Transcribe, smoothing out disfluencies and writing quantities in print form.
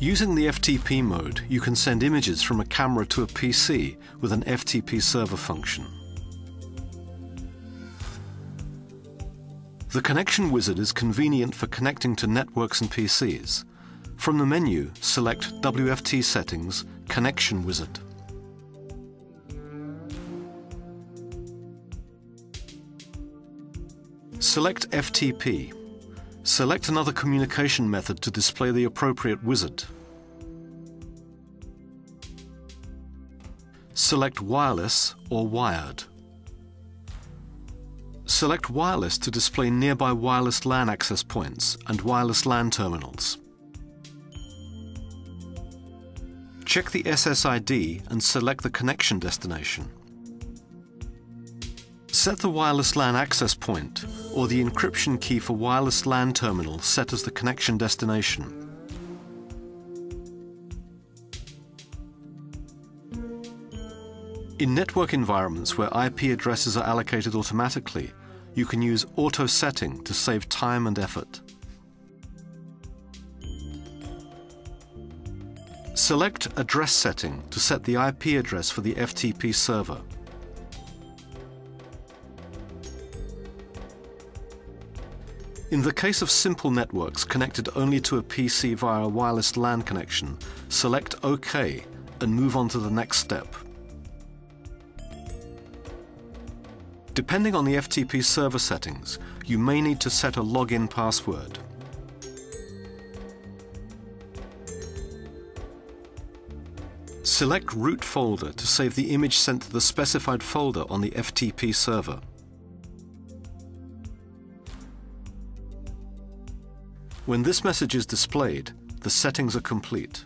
Using the FTP mode, you can send images from a camera to a PC with an FTP server function. The connection wizard is convenient for connecting to networks and PCs. From the menu, select WFT Settings, Connection Wizard. Select FTP. Select another communication method to display the appropriate wizard. Select Wireless or Wired. Select Wireless to display nearby wireless LAN access points and wireless LAN terminals. Check the SSID and select the connection destination. Set the wireless LAN access point or the encryption key for wireless LAN terminal set as the connection destination. In network environments where IP addresses are allocated automatically, you can use auto setting to save time and effort. Select Address Setting to set the IP address for the FTP server. In the case of simple networks connected only to a PC via a wireless LAN connection, select OK and move on to the next step. Depending on the FTP server settings, you may need to set a login password. Select Root Folder to save the image sent to the specified folder on the FTP server. When this message is displayed, the settings are complete.